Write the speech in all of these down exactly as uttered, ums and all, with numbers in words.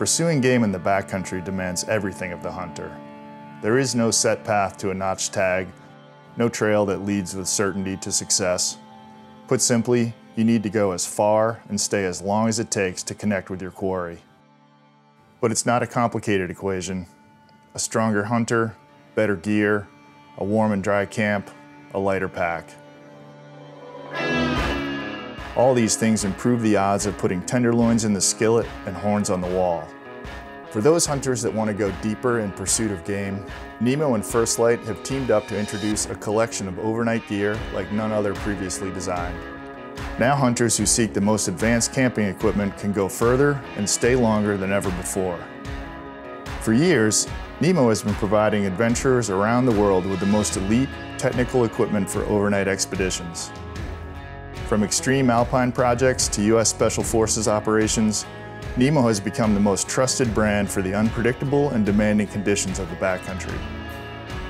Pursuing game in the backcountry demands everything of the hunter. There is no set path to a notched tag, no trail that leads with certainty to success. Put simply, you need to go as far and stay as long as it takes to connect with your quarry. But it's not a complicated equation. A stronger hunter, better gear, a warm and dry camp, a lighter pack. All these things improve the odds of putting tenderloins in the skillet and horns on the wall. For those hunters that want to go deeper in pursuit of game, NEMO and First Lite have teamed up to introduce a collection of overnight gear like none other previously designed. Now hunters who seek the most advanced camping equipment can go further and stay longer than ever before. For years, NEMO has been providing adventurers around the world with the most elite technical equipment for overnight expeditions. From extreme alpine projects to U S Special Forces operations, NEMO has become the most trusted brand for the unpredictable and demanding conditions of the backcountry.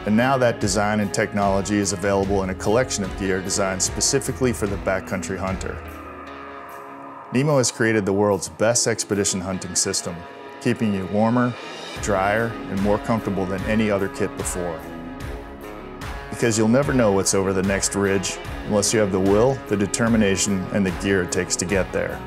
And now that design and technology is available in a collection of gear designed specifically for the backcountry hunter. NEMO has created the world's best expedition hunting system, keeping you warmer, drier, and more comfortable than any other kit before. Because you'll never know what's over the next ridge unless you have the will, the determination, and the gear it takes to get there.